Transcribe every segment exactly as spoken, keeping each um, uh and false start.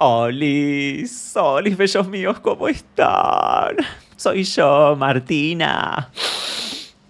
Olis, olis, bellos míos, ¿cómo están? Soy yo, Martina,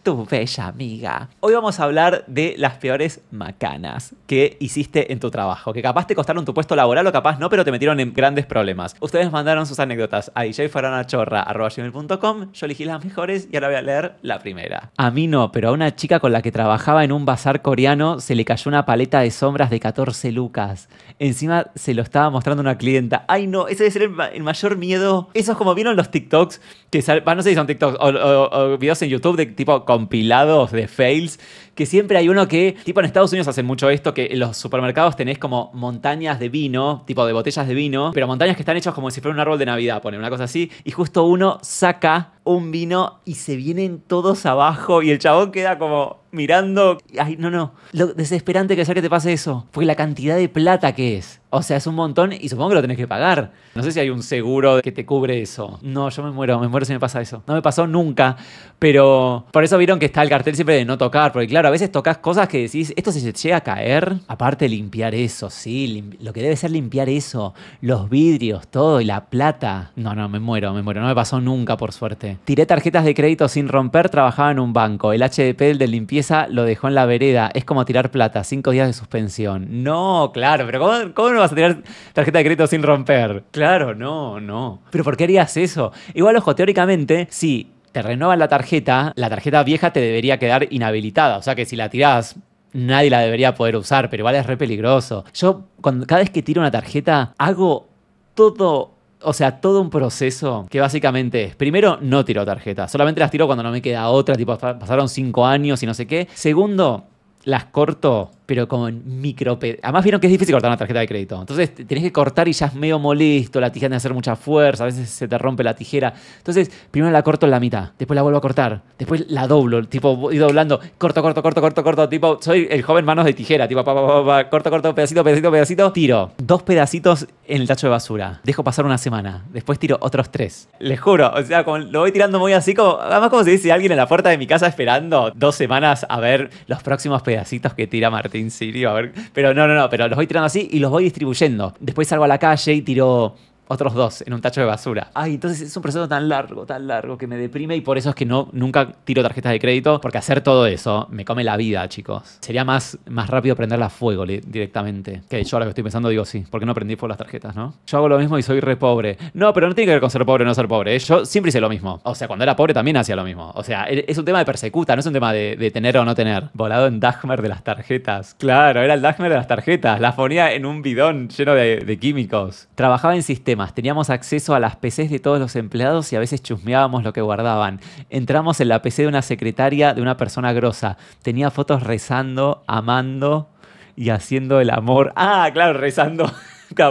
tu bella amiga. Hoy vamos a hablar de las peores macanas que hiciste en tu trabajo, que capaz te costaron tu puesto laboral o capaz no, pero te metieron en grandes problemas. Ustedes mandaron sus anécdotas a d j farana chorra arroba gmail punto com, yo elegí las mejores y ahora voy a leer la primera. A mí no, pero a una chica con la que trabajaba en un bazar coreano se le cayó una paleta de sombras de catorce lucas. Encima se lo estaba mostrando una clienta. Ay no, ese debe ser el, ma el mayor miedo. Eso es como vieron los TikToks, que ah, no sé si son TikToks o, o, o videos en YouTube de tipo compilados de fails, que siempre hay uno que, tipo en Estados Unidos hacen mucho esto, que en los supermercados tenés como montañas de vino, tipo de botellas de vino, pero montañas que están hechas como si fuera un árbol de Navidad, ponen una cosa así, y justo uno saca un vino y se vienen todos abajo y el chabón queda como mirando. Ay, no, no. Lo desesperante que sea que te pase eso. Porque la cantidad de plata que es. O sea, es un montón y supongo que lo tenés que pagar. No sé si hay un seguro que te cubre eso. No, yo me muero. Me muero si me pasa eso. No me pasó nunca. Pero por eso vieron que está el cartel siempre de no tocar. Porque claro, a veces tocas cosas que decís, esto se llega a caer. Aparte limpiar eso, sí. Lim lo que debe ser limpiar eso. Los vidrios, todo y la plata. No, no, me muero, me muero. No me pasó nunca, por suerte. Tiré tarjetas de crédito sin romper. Trabajaba en un banco. El H D P, el de limpieza, lo dejó en la vereda. Es como tirar plata. Cinco días de suspensión. No, claro. Pero ¿cómo, cómo no vas a tirar tarjeta de crédito sin romper? Claro, no, no. ¿Pero por qué harías eso? Igual, ojo, teóricamente, si te renovan la tarjeta, la tarjeta vieja te debería quedar inhabilitada. O sea que si la tirás, nadie la debería poder usar. Pero igual es re peligroso. Yo, cuando, cada vez que tiro una tarjeta, hago todo... O sea, todo un proceso que básicamente es, primero, no tiro tarjetas. Solamente las tiro cuando no me queda otra, tipo pasaron cinco años y no sé qué. Segundo, las corto, pero con micro... Además vieron que es difícil cortar una tarjeta de crédito. Entonces tenés que cortar y ya es medio molesto, la tijera tiene que hacer mucha fuerza, a veces se te rompe la tijera. Entonces, primero la corto en la mitad, después la vuelvo a cortar, después la doblo, tipo voy doblando, corto, corto, corto, corto, corto, tipo soy el joven manos de tijera, tipo pa, pa, pa, pa, corto, corto, pedacito, pedacito, pedacito, tiro dos pedacitos en el tacho de basura, dejo pasar una semana, después tiro otros tres. Les juro, o sea, como lo voy tirando muy así, como, además como se dice alguien en la puerta de mi casa esperando dos semanas a ver los próximos pedacitos que tira Martín Sirio, a ver. Pero no, no, no, pero los voy tirando así y los voy distribuyendo. Después salgo a la calle y tiro otros dos en un tacho de basura. Ay, entonces es un proceso tan largo, tan largo, que me deprime y por eso es que no, nunca tiro tarjetas de crédito, porque hacer todo eso me come la vida, chicos. Sería más, más rápido prenderla a fuego directamente. Que yo ahora que estoy pensando digo, sí, ¿por qué no prendí fuego las tarjetas, no? Yo hago lo mismo y soy re pobre. No, pero no tiene que ver con ser pobre o no ser pobre, ¿eh? Yo siempre hice lo mismo. O sea, cuando era pobre también hacía lo mismo. O sea, es un tema de persecuta, no es un tema de, de tener o no tener. Volado en Dahmer de las tarjetas. Claro, era el Dahmer de las tarjetas. Las ponía en un bidón lleno de, de químicos. Trabajaba en sistemas. Teníamos acceso a las P Cs de todos los empleados y a veces chusmeábamos lo que guardaban. Entramos en la P C de una secretaria de una persona grosa. Tenía fotos rezando, amando y haciendo el amor. Ah, claro, rezando,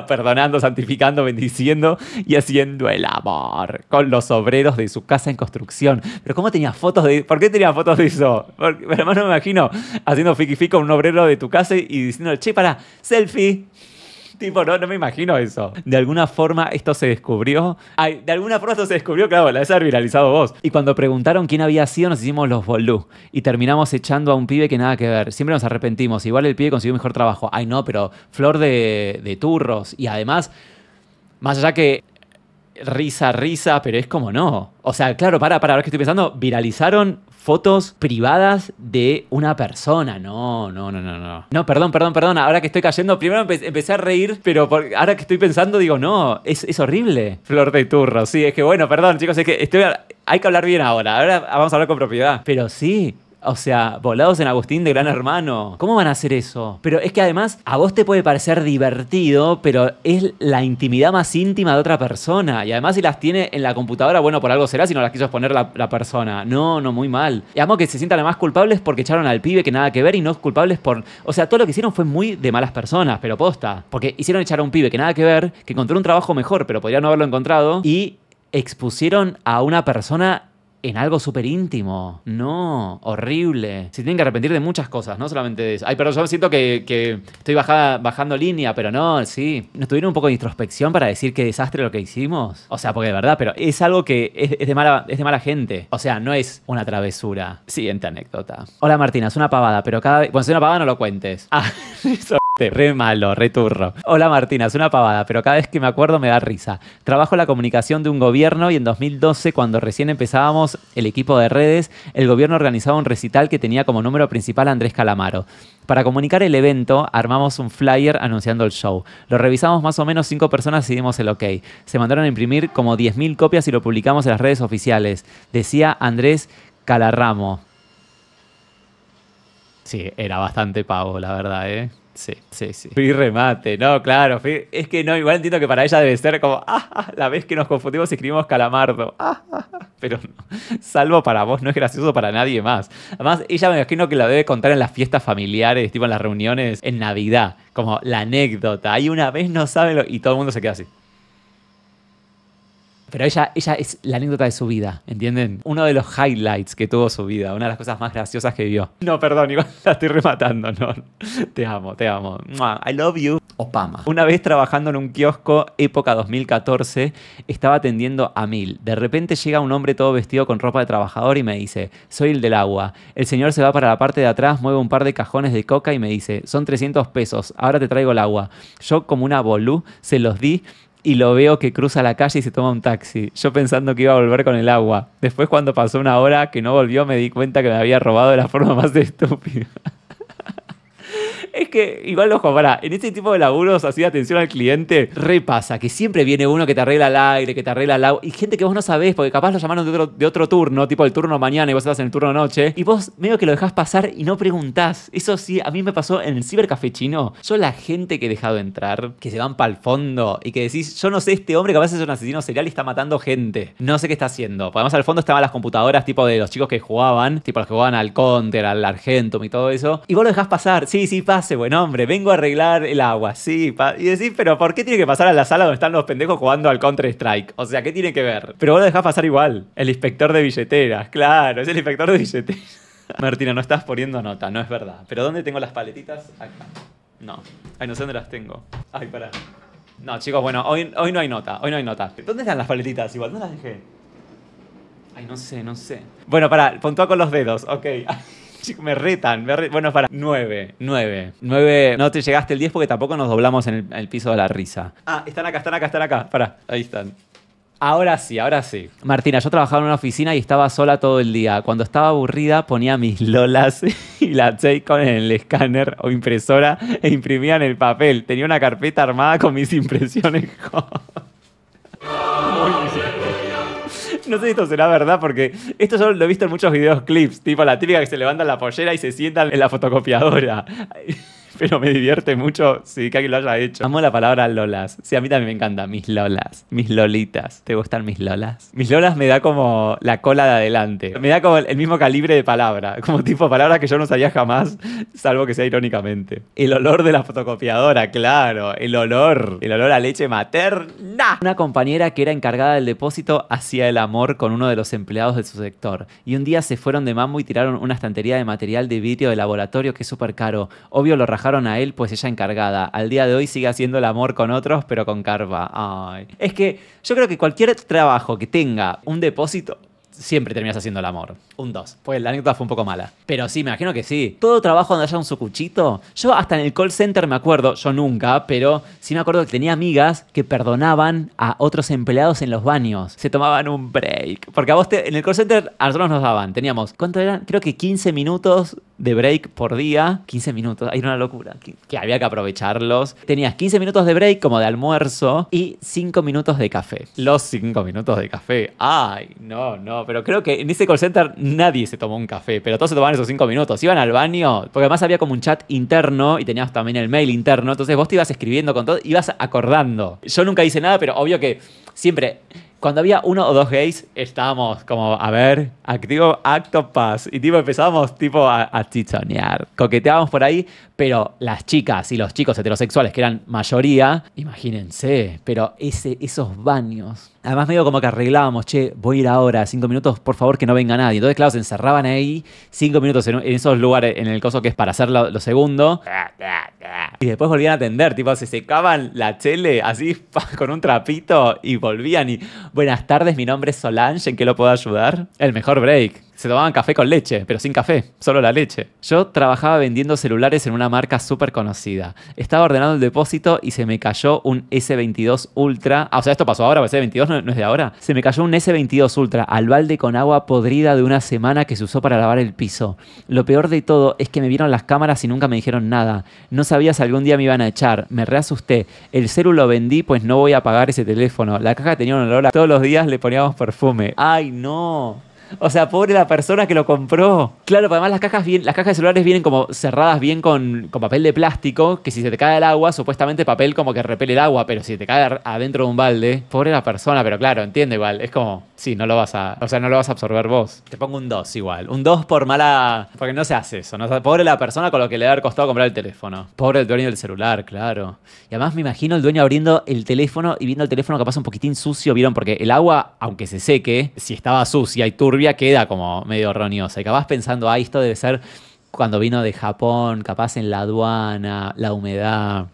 perdonando, santificando, bendiciendo y haciendo el amor con los obreros de su casa en construcción. Pero ¿cómo tenía fotos de...? ¿Por qué tenía fotos de eso? Porque, además no me imagino haciendo fiqui fiqui con un obrero de tu casa y diciendo, che, para, selfie. Tipo, no, no me imagino eso. De alguna forma esto se descubrió. Ay, de alguna forma esto se descubrió, claro, la has viralizado vos. Y cuando preguntaron quién había sido, nos hicimos los bolú. Y terminamos echando a un pibe que nada que ver. Siempre nos arrepentimos. Igual el pibe consiguió mejor trabajo. Ay, no, pero flor de, de turros. Y además, más allá que risa, risa, pero es como no. O sea, claro, para, para, ahora que estoy pensando, viralizaron fotos privadas de una persona. No, no, no, no, no. No, perdón, perdón, perdón. Ahora que estoy cayendo, primero empe empecé a reír, pero por, ahora que estoy pensando digo, no, es, es horrible. Flor de turro, sí, es que bueno, perdón, chicos, es que estoy, hay que hablar bien ahora. Ahora vamos a hablar con propiedad. Pero sí, o sea, volados en Agustín de Gran Hermano. ¿Cómo van a hacer eso? Pero es que además a vos te puede parecer divertido, pero es la intimidad más íntima de otra persona. Y además si las tiene en la computadora, bueno, por algo será, si no las quiso poner la, la persona. No, no, muy mal. Y amo que se sientan además culpables porque echaron al pibe que nada que ver y no culpables por... O sea, todo lo que hicieron fue muy de malas personas, pero posta. Porque hicieron echar a un pibe que nada que ver, que encontró un trabajo mejor, pero podría no haberlo encontrado. Y expusieron a una persona... en algo súper íntimo. No, horrible. Se tienen que arrepentir de muchas cosas, no solamente de eso. Ay, pero yo siento que, que estoy bajada, bajando línea, pero no, sí. ¿Nos tuvieron un poco de introspección para decir qué desastre lo que hicimos? O sea, porque de verdad, pero es algo que es, es, de mala, es de mala gente. O sea, no es una travesura. Siguiente anécdota. Hola Martina, es una pavada, pero cada vez... Bueno, si es una pavada no lo cuentes. Ah, eso. Re malo, re turro. Hola Martina, es una pavada, pero cada vez que me acuerdo me da risa. Trabajo la comunicación de un gobierno y en dos mil doce, cuando recién empezábamos el equipo de redes, el gobierno organizaba un recital que tenía como número principal a Andrés Calamaro. Para comunicar el evento, armamos un flyer anunciando el show. Lo revisamos más o menos cinco personas y dimos el ok. Se mandaron a imprimir como diez mil copias y lo publicamos en las redes oficiales. Decía Andrés Calarramo. Sí, era bastante pavo, la verdad, ¿eh? Sí, sí, sí. Free remate, no, claro. Free... Es que no, igual entiendo que para ella debe ser como, ah, ah, la vez que nos confundimos escribimos Calamardo. Ah, ah, ah. Pero no, salvo para vos, no es gracioso para nadie más. Además, ella me imagino que la debe contar en las fiestas familiares, tipo en las reuniones, en Navidad, como la anécdota. Ahí una vez no sabe lo... y todo el mundo se queda así. Pero ella, ella es la anécdota de su vida, ¿entienden? Uno de los highlights que tuvo su vida, una de las cosas más graciosas que vio. No, perdón, igual la estoy rematando, no. Te amo, te amo. I love you. Opama. Una vez trabajando en un kiosco, época dos mil catorce, estaba atendiendo a mil. De repente llega un hombre todo vestido con ropa de trabajador y me dice, soy el del agua. El señor se va para la parte de atrás, mueve un par de cajones de coca y me dice, son trescientos pesos, ahora te traigo el agua. Yo, como una bolú, se los di. Y lo veo que cruza la calle y se toma un taxi. Yo pensando que iba a volver con el agua. Después, cuando pasó una hora que no volvió, me di cuenta que me había robado de la forma más estúpida. Es que, igual, ojo, pará, en este tipo de laburos, así de atención al cliente, repasa que siempre viene uno que te arregla el aire, que te arregla el agua, y gente que vos no sabés, porque capaz lo llamaron de otro, de otro turno, tipo el turno mañana y vos estás en el turno noche, y vos medio que lo dejás pasar y no preguntás. Eso sí, a mí me pasó en el cibercafé chino. Yo la gente que he dejado entrar, que se van para el fondo, y que decís, yo no sé, este hombre capaz es un asesino serial y está matando gente. No sé qué está haciendo. Además, al fondo estaban las computadoras, tipo de los chicos que jugaban, tipo los que jugaban al Counter, al Argentum y todo eso, y vos lo dejás pasar. Sí, sí, pase, buen hombre, vengo a arreglar el agua, sí. Y decís, pero ¿por qué tiene que pasar a la sala donde están los pendejos jugando al Counter Strike? O sea, ¿qué tiene que ver? Pero vos lo dejás pasar igual. El inspector de billeteras, claro, es el inspector de billeteras. Martina, no estás poniendo nota, no es verdad. ¿Pero dónde tengo las paletitas? Acá. No. Ay, no sé dónde las tengo. Ay, pará. No, chicos, bueno, hoy, hoy no hay nota, hoy no hay nota. ¿Dónde están las paletitas? Igual, ¿dónde las dejé? Ay, no sé, no sé. Bueno, pará, puntúa con los dedos, ok. Me retan, me retan. Bueno, para. nueve, nueve, nueve. No te llegaste el diez porque tampoco nos doblamos en el, en el piso de la risa. Ah, están acá, están acá, están acá. Pará, ahí están. Ahora sí, ahora sí. Martina, yo trabajaba en una oficina y estaba sola todo el día. Cuando estaba aburrida ponía mis lolas y la J-Con en el escáner o impresora e imprimía en el papel. Tenía una carpeta armada con mis impresiones. No sé si esto será verdad porque esto yo lo he visto en muchos videos clips, tipo la típica que se levanta la pollera y se sientan en la fotocopiadora. Pero me divierte mucho, sí, que alguien lo haya hecho. Amo la palabra lolas. Sí, a mí también me encanta. Mis lolas. Mis lolitas. ¿Te gustan mis lolas? Mis lolas me da como la cola de adelante. Me da como el mismo calibre de palabra. Como tipo palabras que yo no sabía jamás, salvo que sea irónicamente. El olor de la fotocopiadora, claro. El olor. El olor a leche materna. Una compañera que era encargada del depósito hacía el amor con uno de los empleados de su sector. Y un día se fueron de mambo y tiraron una estantería de material de vidrio de laboratorio que es súper caro. Obvio lo rajaron a él, pues ella encargada. Al día de hoy sigue haciendo el amor con otros, pero con carpa. Ay. Es que yo creo que cualquier trabajo que tenga un depósito, siempre terminas haciendo el amor. Un dos. Pues la anécdota fue un poco mala. Pero sí, me imagino que sí. Todo trabajo donde haya un sucuchito. Yo hasta en el call center me acuerdo, yo nunca, pero sí me acuerdo que tenía amigas que perdonaban a otros empleados en los baños. Se tomaban un break. Porque a vos te, en el call center a nosotros nos daban. Teníamos, ¿cuánto eran? Creo que quince minutos de break por día. quince minutos. Ahí era una locura. Que, que había que aprovecharlos. Tenías quince minutos de break como de almuerzo y cinco minutos de café. Los cinco minutos de café. Ay, no, no. Pero creo que en ese call center nadie se tomó un café, pero todos se tomaban esos cinco minutos. Iban al baño, porque además había como un chat interno y tenías también el mail interno, entonces vos te ibas escribiendo con todo, ibas acordando. Yo nunca hice nada, pero obvio que siempre... Cuando había uno o dos gays, estábamos como, a ver, activo acto paz. Y tipo empezábamos tipo a, a chichonear. Coqueteábamos por ahí, pero las chicas y los chicos heterosexuales, que eran mayoría, imagínense, pero ese, esos baños. Además medio como que arreglábamos, che, voy a ir ahora, cinco minutos, por favor, que no venga nadie. Entonces, claro, se encerraban ahí cinco minutos en, en esos lugares, en el coso que es para hacer lo, lo segundo. Y después volvían a atender, tipo, se secaban la chele así con un trapito y volvían y... Buenas tardes, mi nombre es Solange, ¿en qué lo puedo ayudar? El mejor break. Se tomaban café con leche, pero sin café, solo la leche. Yo trabajaba vendiendo celulares en una marca súper conocida. Estaba ordenando el depósito y se me cayó un S veintidós Ultra. Ah, o sea, esto pasó ahora, porque S veintidós no, no es de ahora. Se me cayó un S veintidós Ultra al balde con agua podrida de una semana que se usó para lavar el piso. Lo peor de todo es que me vieron las cámaras y nunca me dijeron nada. No sabía si algún día me iban a echar. Me reasusté. El celu lo vendí, pues no voy a pagar ese teléfono. La caja tenía un olor a... Todos los días le poníamos perfume. ¡Ay, no! O sea, pobre la persona que lo compró. Claro, además las cajas, bien, las cajas de celulares vienen como cerradas bien con, con papel de plástico, que si se te cae el agua, supuestamente papel como que repele el agua, pero si te cae adentro de un balde, pobre la persona, pero claro, entiendo igual. Es como, sí, no lo vas a, o sea, no lo vas a absorber vos. Te pongo un dos igual. Un dos por mala... Porque no se hace eso, ¿no? Pobre la persona con lo que le ha costado comprar el teléfono. Pobre el dueño del celular, claro. Y además me imagino el dueño abriendo el teléfono y viendo el teléfono que pasa un poquitín sucio, ¿vieron? Porque el agua, aunque se seque, si estaba sucia y turbia, queda como medio roniosa. Y capaz pensando, ah, esto debe ser cuando vino de Japón, capaz en la aduana, la humedad,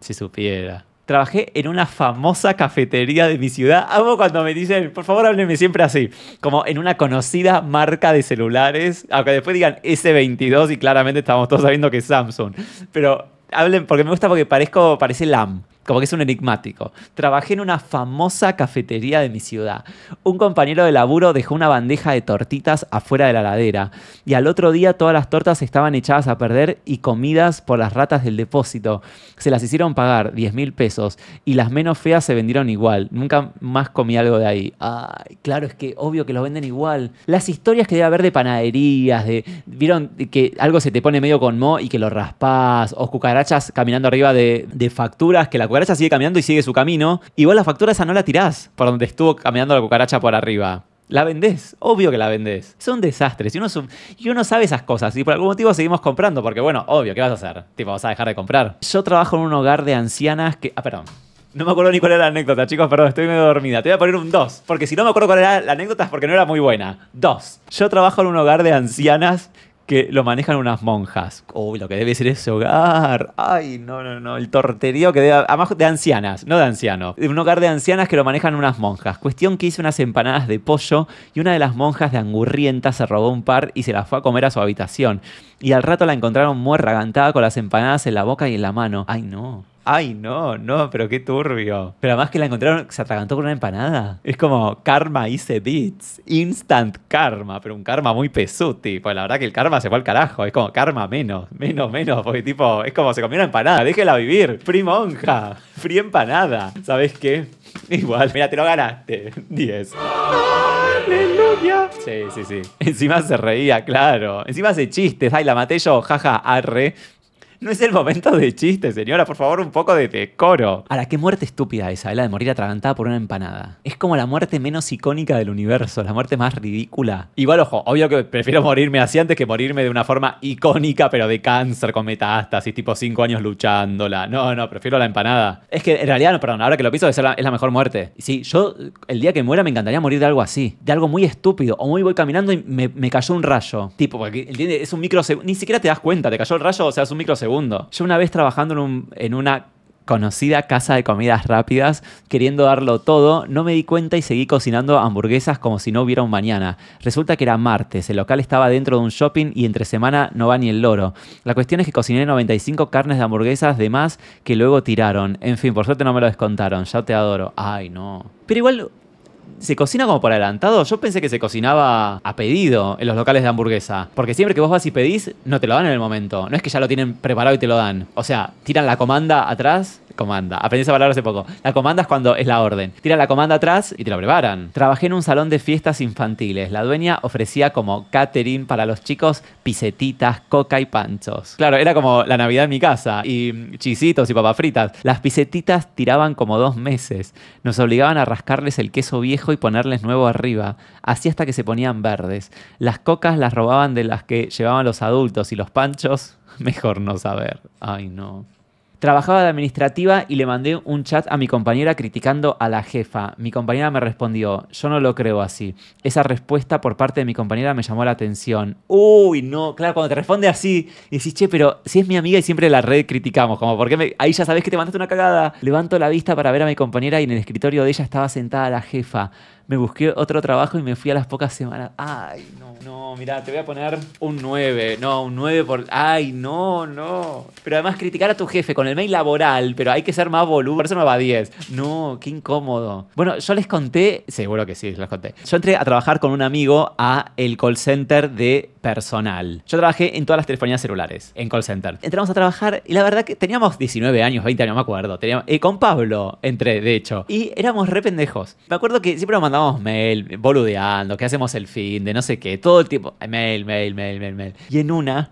si supiera. Trabajé en una famosa cafetería de mi ciudad. Amo cuando me dicen, por favor, háblenme siempre así. Como en una conocida marca de celulares, aunque después digan S veintidós y claramente estamos todos sabiendo que es Samsung. Pero hablen, porque me gusta porque parezco, parece Lam. Como que es un enigmático. Trabajé en una famosa cafetería de mi ciudad. Un compañero de laburo dejó una bandeja de tortitas afuera de la heladera y al otro día todas las tortas estaban echadas a perder y comidas por las ratas del depósito. Se las hicieron pagar diez mil pesos y las menos feas se vendieron igual. Nunca más comí algo de ahí. Ay, claro, es que obvio que los venden igual. Las historias que debe haber de panaderías, de vieron que algo se te pone medio con moho y que lo raspás, o cucarachas caminando arriba de, de facturas que la cucaracha sigue caminando y sigue su camino, y vos la factura esa no la tirás por donde estuvo caminando la cucaracha por arriba. La vendés, obvio que la vendés. Es un desastre. Si uno, y uno sabe esas cosas y por algún motivo seguimos comprando, porque bueno, obvio, ¿qué vas a hacer? Tipo, vas a dejar de comprar. Yo trabajo en un hogar de ancianas que... Ah, perdón. No me acuerdo ni cuál era la anécdota, chicos, perdón, estoy medio dormida. Te voy a poner un dos, porque si no me acuerdo cuál era la anécdota es porque no era muy buena. dos. Yo trabajo en un hogar de ancianas que lo manejan unas monjas. Uy, lo que debe ser ese hogar. Ay, no, no, no. El torterío que debe... Además de ancianas, no de ancianos. Un hogar de ancianas que lo manejan unas monjas. Cuestión que hice unas empanadas de pollo y una de las monjas de angurrienta se robó un par y se las fue a comer a su habitación. Y al rato la encontraron muerragantada con las empanadas en la boca y en la mano. Ay, no. Ay, no, no, pero qué turbio. Pero además que la encontraron, se atragantó con una empanada. Es como karma hice beats. Instant karma, pero un karma muy pesuti. Pues la verdad que el karma se fue al carajo. Es como karma menos, menos, menos. Porque tipo, es como se comió una empanada. Déjela vivir. Free monja. Free empanada. ¿Sabes qué? Igual. Mira, te lo ganaste. diez. ¡Aleluya! Sí, sí, sí. Encima se reía, claro. Encima hace chistes. Ay, la maté yo. Jaja, arre. No es el momento de chiste, señora. Por favor, un poco de decoro. Ahora, qué muerte estúpida esa, la de morir atragantada por una empanada. Es como la muerte menos icónica del universo, la muerte más ridícula. Igual, ojo, obvio que prefiero morirme así antes que morirme de una forma icónica, pero de cáncer con metástasis, tipo cinco años luchándola. No, no, prefiero la empanada. Es que, en realidad, no, perdón, ahora que lo pienso, es la, es la mejor muerte. Sí, yo, el día que muera, me encantaría morir de algo así. De algo muy estúpido. O muy voy caminando y me, me cayó un rayo. Tipo, porque, ¿entiendes? Es un microsegundo. Ni siquiera te das cuenta, te cayó el rayo, o sea, es un microsegundo. Segundo. Yo una vez trabajando en, un, en una conocida casa de comidas rápidas, queriendo darlo todo, no me di cuenta y seguí cocinando hamburguesas como si no hubiera un mañana. Resulta que era martes, el local estaba dentro de un shopping y entre semana no va ni el loro. La cuestión es que cociné noventa y cinco carnes de hamburguesas de más que luego tiraron. En fin, por suerte no me lo descontaron, ya te adoro. Ay, no. Pero igual... ¿Se cocina como por adelantado? Yo pensé que se cocinaba a pedido en los locales de hamburguesa. Porque siempre que vos vas y pedís, no te lo dan en el momento. No es que ya lo tienen preparado y te lo dan. O sea, tiran la comanda atrás... Comanda. Aprendí esa palabra hace poco. La comanda es cuando es la orden. Tiran la comanda atrás y te lo preparan. Trabajé en un salón de fiestas infantiles. La dueña ofrecía como catering para los chicos pisetitas, coca y panchos. Claro, era como la Navidad en mi casa. Y chisitos y papas fritas. Las pisetitas tiraban como dos meses. Nos obligaban a rascarles el queso viejo y ponerles nuevo arriba. Así hasta que se ponían verdes. Las cocas las robaban de las que llevaban los adultos y los panchos, mejor no saber. Ay, no. Trabajaba de administrativa y le mandé un chat a mi compañera criticando a la jefa. Mi compañera me respondió, yo no lo creo así. Esa respuesta por parte de mi compañera me llamó la atención. Uy, no, claro, cuando te responde así, decís, che, pero si es mi amiga y siempre la red criticamos, como porque me... ahí ya sabés que te mandaste una cagada. Levanto la vista para ver a mi compañera y en el escritorio de ella estaba sentada la jefa. Me busqué otro trabajo y me fui a las pocas semanas. Ay, no, no, mirá, te voy a poner un nueve. No, un nueve por... Ay, no, no. Pero además criticar a tu jefe con el mail laboral, pero hay que ser más boludo. Por eso me va a diez. No, qué incómodo. Bueno, yo les conté... Seguro que sí, les conté. Yo entré a trabajar con un amigo a el call center de Personal. Yo trabajé en todas las telefonías celulares, en call center. Entramos a trabajar y la verdad que teníamos diecinueve años, veinte años, me acuerdo. Teníamos, eh, con Pablo entré, de hecho. Y éramos re pendejos. Me acuerdo que siempre nos mandamos mail, boludeando, que hacemos el fin de no sé qué, todo el tiempo, mail, mail, mail, mail, mail. Y en una,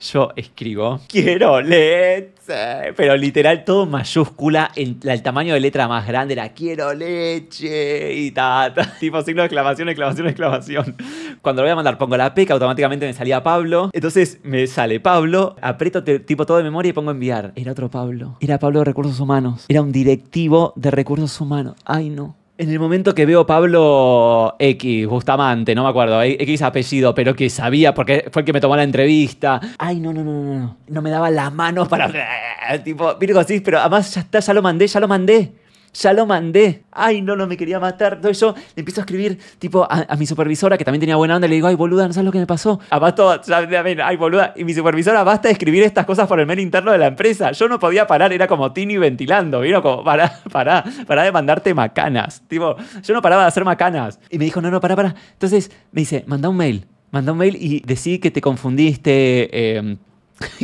yo escribo, quiero leche, pero literal todo mayúscula, en la, el tamaño de letra más grande era, quiero leche, y ta, ta, tipo signo de exclamación, exclamación, exclamación. Cuando lo voy a mandar pongo la P, que automáticamente me salía Pablo, entonces me sale Pablo, aprieto tipo todo de memoria y pongo enviar. Era otro Pablo, era Pablo de Recursos Humanos, era un directivo de Recursos Humanos, ay no. En el momento que veo Pablo X, Bustamante, no me acuerdo, X apellido, pero que sabía porque fue el que me tomó la entrevista. Ay, no, no, no, no, no. No me daba las manos para... Tipo, Virgo, sí, pero además ya está, ya lo mandé, ya lo mandé. Ya lo mandé. Ay, no, no, me quería matar. Entonces yo le empiezo a escribir, tipo, a, a mi supervisora, que también tenía buena onda, y le digo, ay, boluda, ¿no sabes lo que me pasó? Abasto, ay, boluda. Y mi supervisora, basta de escribir estas cosas por el mail interno de la empresa. Yo no podía parar, era como Tini ventilando, ¿vieron? Como, pará, pará, pará de mandarte macanas. Tipo, yo no paraba de hacer macanas. Y me dijo, no, no, pará, pará. Entonces me dice, manda un mail. Manda un mail y decí que te confundiste, eh...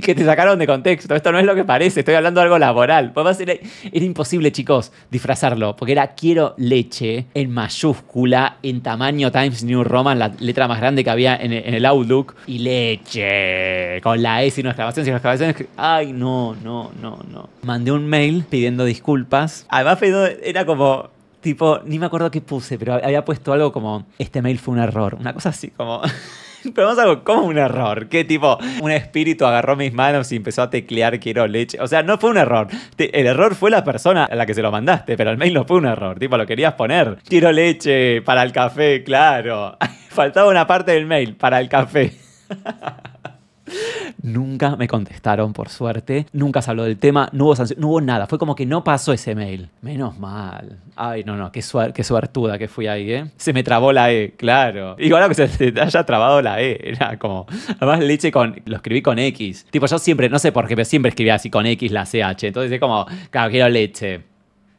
que te sacaron de contexto. Esto no es lo que parece. Estoy hablando de algo laboral. Además, era, era imposible, chicos, disfrazarlo. Porque era quiero leche en mayúscula, en tamaño Times New Roman, la letra más grande que había en, en el Outlook. Y leche. Con la S y una exclamación, sin exclamación. Ay, no, no, no, no. Mandé un mail pidiendo disculpas. Además, era como... Tipo, ni me acuerdo qué puse, pero había puesto algo como, este mail fue un error. Una cosa así, como... Pero vamos a algo como un error. Que tipo, un espíritu agarró mis manos y empezó a teclear quiero leche. O sea, no fue un error. Te, el error fue la persona a la que se lo mandaste, pero el mail no fue un error. Tipo, lo querías poner. Quiero leche para el café, claro. Faltaba una parte del mail, para el café. Nunca me contestaron, por suerte. Nunca se habló del tema, no hubo sanción, no hubo nada. Fue como que no pasó ese mail. Menos mal. Ay, no, no, qué, suer qué suertuda que fui ahí, ¿eh? Se me trabó la E, claro. Igual que se te haya trabado la E. Era como... Además, leche con... Lo escribí con X. Tipo, yo siempre, no sé por qué, pero siempre escribía así con X la C H. Entonces es como, claro, quiero leche.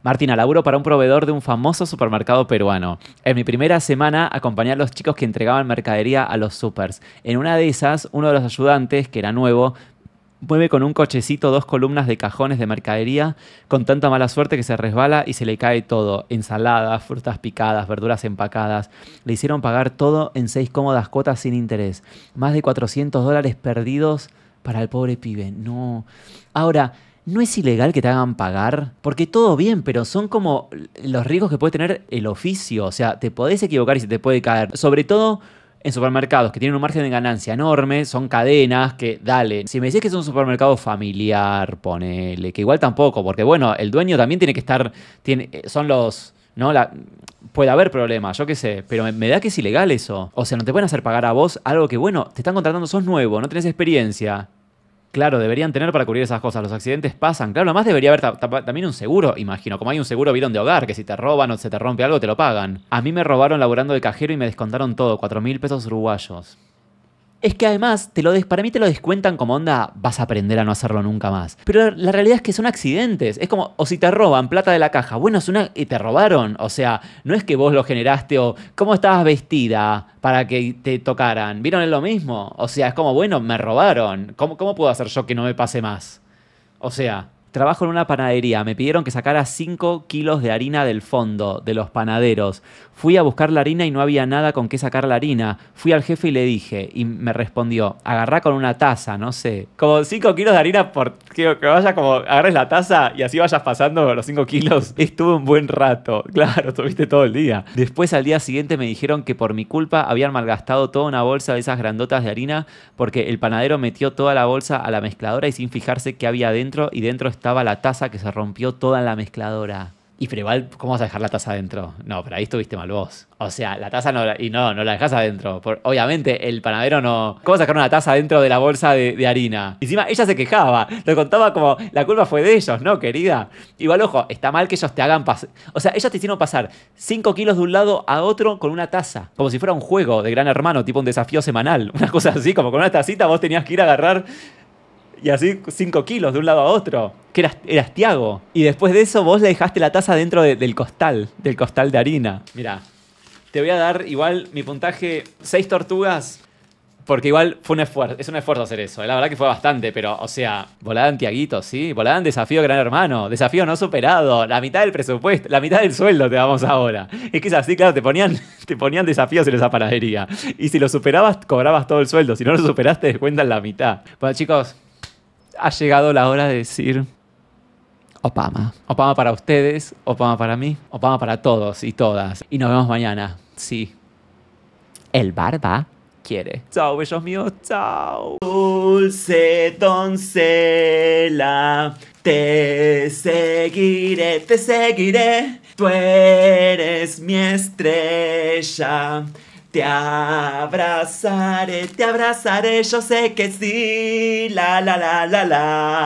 Martina, laburo para un proveedor de un famoso supermercado peruano. En mi primera semana acompañé a los chicos que entregaban mercadería a los supers. En una de esas, uno de los ayudantes, que era nuevo, mueve con un cochecito dos columnas de cajones de mercadería con tanta mala suerte que se resbala y se le cae todo. Ensaladas, frutas picadas, verduras empacadas. Le hicieron pagar todo en seis cómodas cuotas sin interés. Más de cuatrocientos dólares perdidos para el pobre pibe. No. Ahora... ¿No es ilegal que te hagan pagar? Porque todo bien, pero son como los riesgos que puede tener el oficio. O sea, te podés equivocar y se te puede caer. Sobre todo en supermercados que tienen un margen de ganancia enorme. Son cadenas que, dale, si me decís que es un supermercado familiar, ponele. Que igual tampoco, porque bueno, el dueño también tiene que estar... Tiene, son los... ¿no? La, puede haber problemas, yo qué sé. Pero me, me da que es ilegal eso. O sea, no te pueden hacer pagar a vos algo que, bueno, te están contratando, sos nuevo, no tenés experiencia. Claro, deberían tener para cubrir esas cosas. Los accidentes pasan. Claro, además debería haber también un seguro, imagino. Como hay un seguro, vieron, de hogar, que si te roban o se te rompe algo, te lo pagan. A mí me robaron laburando de cajero y me descontaron todo. cuatro mil pesos uruguayos. Es que además, te lo des para mí te lo descuentan como onda, vas a aprender a no hacerlo nunca más. Pero la realidad es que son accidentes. Es como, o si te roban plata de la caja. Bueno, es una... y te robaron. O sea, no es que vos lo generaste o... ¿Cómo estabas vestida para que te tocaran? ¿Vieron? Es lo mismo. O sea, es como, bueno, me robaron. ¿Cómo, cómo puedo hacer yo que no me pase más? O sea... Trabajo en una panadería. Me pidieron que sacara cinco kilos de harina del fondo, de los panaderos. Fui a buscar la harina y no había nada con qué sacar la harina. Fui al jefe y le dije, y me respondió, agarrá con una taza, no sé. Como cinco kilos de harina, por que, que vaya como, agarres la taza y así vayas pasando los cinco kilos. Estuve un buen rato. Claro, estuviste todo el día. Después, al día siguiente, me dijeron que por mi culpa habían malgastado toda una bolsa de esas grandotas de harina porque el panadero metió toda la bolsa a la mezcladora y sin fijarse qué había dentro, y dentro estaba estaba la taza que se rompió toda en la mezcladora. Y pero igual, ¿cómo vas a dejar la taza adentro? No, pero ahí estuviste mal vos. O sea, la taza no la, y no, no la dejás adentro. Por, obviamente, el panadero no... ¿Cómo sacar una taza adentro de la bolsa de, de harina? Encima, ella se quejaba. Lo contaba como, la culpa fue de ellos, ¿no, querida? Igual, ojo, está mal que ellos te hagan pasar... O sea, ellos te hicieron pasar cinco kilos de un lado a otro con una taza. Como si fuera un juego de Gran Hermano, tipo un desafío semanal. Una cosa así, como con una tacita vos tenías que ir a agarrar... Y así cinco kilos de un lado a otro. Que eras, eras Tiago. Y después de eso vos le dejaste la taza dentro de, del costal. Del costal de harina. Mirá, te voy a dar igual mi puntaje seis tortugas. Porque igual fue un esfuerzo, es un esfuerzo hacer eso. La verdad que fue bastante, pero, o sea, volaban Tiaguito, ¿sí? Volaban desafío Gran Hermano. Desafío no superado. La mitad del presupuesto, la mitad del sueldo te damos ahora. Es que es así, claro, te ponían, te ponían desafíos en esa panadería. Y si lo superabas, cobrabas todo el sueldo. Si no lo superaste, descuentan la mitad. Bueno, chicos... Ha llegado la hora de decir Opama. Opama para ustedes, Opama para mí, Opama para todos y todas. Y nos vemos mañana. Sí. El barba quiere. Chao, bellos míos. Chao. Dulce doncella, te seguiré, te seguiré. Tú eres mi estrella. Te abrazaré, te abrazaré, yo sé que sí, la la la la la.